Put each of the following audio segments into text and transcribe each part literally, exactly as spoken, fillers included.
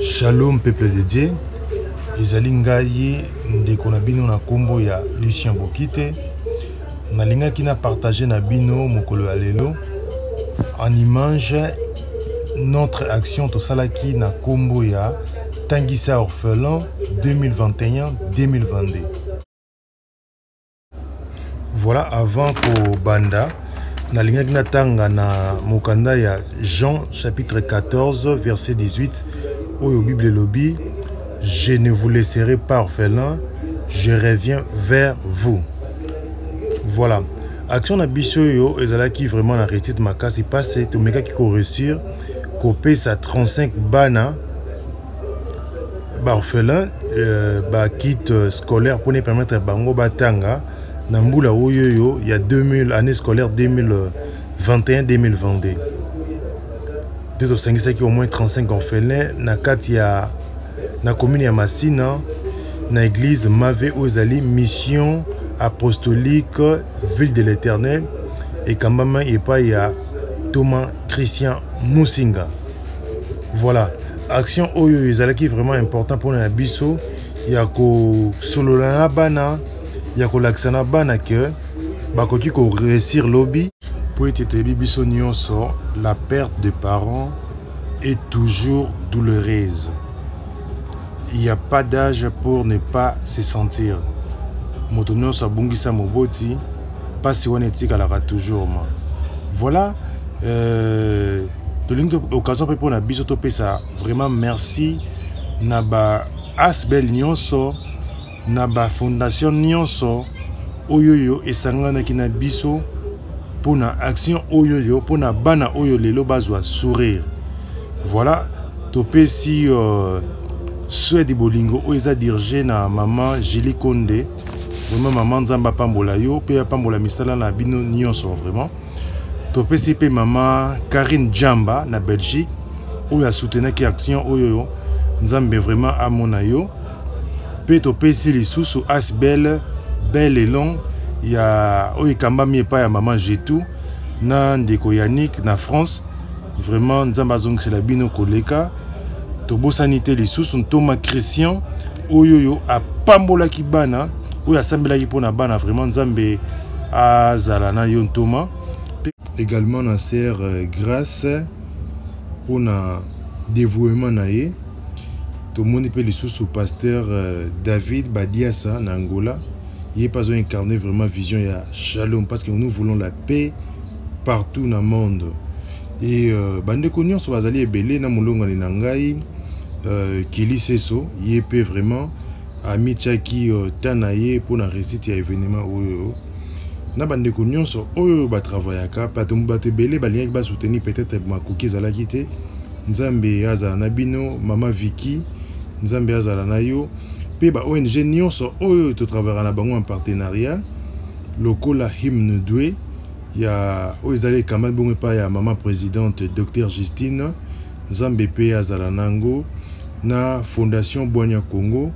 Shalom peuple de Dieu. Ezali ngai ndeko na bino na kombo ya Lucien Bokite. Nalingaki na partager na bino mokolo ya lelo en image notre action tosalaki na kombo ya Tangisa orphelin deux mille vingt et un deux mille vingt-deux. Voilà avant ko banda nalingaki na tanga na mokanda ya Jean chapitre quatorze verset dix-huit. Au Bible lobby, je ne vous laisserai pas orphelin, je reviens vers vous. Voilà. Action Abisso yo ezalaki vraiment la réussite makasi passé tout meka qui ko réussir copé sa trente-cinq bana ba orphelin euh, ba kit scolaire pour ne permettre bango batanga na mbula oyo yo il y a deux mille année scolaire deux mille vingt et un deux mille vingt-deux. Qui au moins trente-cinq orphelins na katia na commune ya Masina na église Mave Ozali mission apostolique ville de l'Éternel et kambama et pas ya Thomas Christian Moussinga. Voilà action oyo ezalaki vraiment important pour na biso ya ko solola bana ya ko laksana bana que bakoki ko réussir lobby. La perte de parents est toujours douloureuse. Il n'y a pas d'âge pour ne pas se sentir. Voilà. Euh, de l'occasion pour la biso topé ça. Vraiment merci. Naba Asbel Nionso, Naba Fondation Nionso, Oyoyo et Sangana Kinabiso. Pour une action oyoyo, pour une bana oyoyo, bazoa sourire. Voilà, topé si souhait de bolingo, oeza dirigé na maman Jili Konde, vraiment maman Zamba Pambola yo, pe Pambola misala na bino nyonso vraiment. Topé si pe maman Karine Djamba na Belgique, où a soutenu qui action oyoyo, Nzambe vraiment à monayo. Pe topé si les sous sous Asbel, bel et long. Il y a Oikambami et pas à maman Jetou, Nan de Koyanik, na France. Vraiment, Nzambazong c'est la bino koleka. Tobo sanité les sous sont Thomas Christian. Oyoyo a Pambola Kibana. Oya Sambela Kipona Bana. Vraiment, Nzambe Azalana Yon Thomas. Également, on sert grâce pour un dévouement naé. Tout le monde peut les sous au pasteur David Badiasa Nangola. Il n'est pas incarné vraiment vision et shalom parce que nous voulons la paix partout dans le monde. Et bande connus sur Azali et Belé, Namulonga et Nangai, Kili Sesso, il est paix vraiment à Michaki Tanaye pour la réussite et l'événement. Nous bande connus sur Oyo Batravaïaka, Patombate Belé, Baliak va soutenir peut-être ma cookies à la quitter. Nzambe Azanabino, Mama Vicky, Nzambe Azalanayo. Puis O N G Nyonso oyo to travailler na bango en partenariat lokola hymne doué ya oizale kamal bongo pa ya maman présidente docteur Justine Zambépé Azalanango na Fondation Bouanya Congo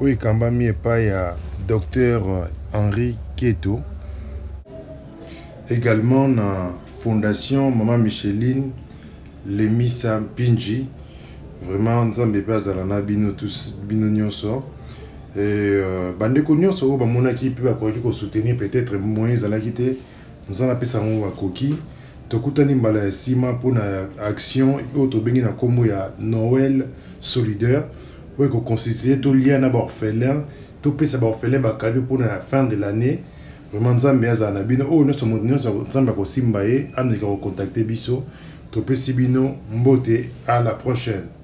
oyo kambami pa ya docteur Henri Keto également na Fondation maman Micheline Lemisa Pingi vraiment Nzambépé Azalana bino tous bino nyonso. Et euh, bandeko nyonso ba monaki pe ba koki ko soutenir peut-être moyens ala kité nzana pesa ngo ba koki tokutani mbala ya sima pona action yo to bengi na kombo ya Noël solidaire oyo ko constituer to lien na ba orphelin to pesa ba orphelin ba cadeau pour la fin de l'année vraiment Nzambépé Azalana bino oyo nyonso mo nyonso nzamba ko simba ye amika ko contacter biso to pesi bino mbote à la prochaine.